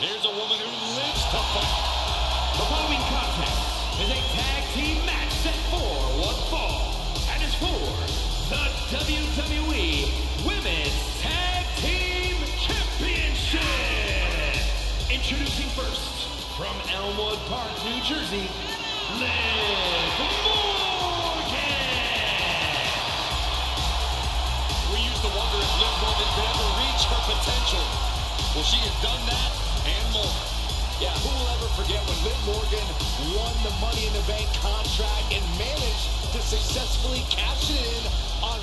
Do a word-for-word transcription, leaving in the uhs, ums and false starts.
Here's a woman who lives to fight. The following contest is a tag team match set for one fall, and is for the W W E Women's Tag Team Championship. Introducing first, from Elmwood Park, New Jersey, Liv Morgan. We used to wonder if Liv Morgan could ever reach her potential. Well, she has done that and more. Yeah, who will ever forget when Liv Morgan won the Money in the Bank contract and managed to successfully cash it in on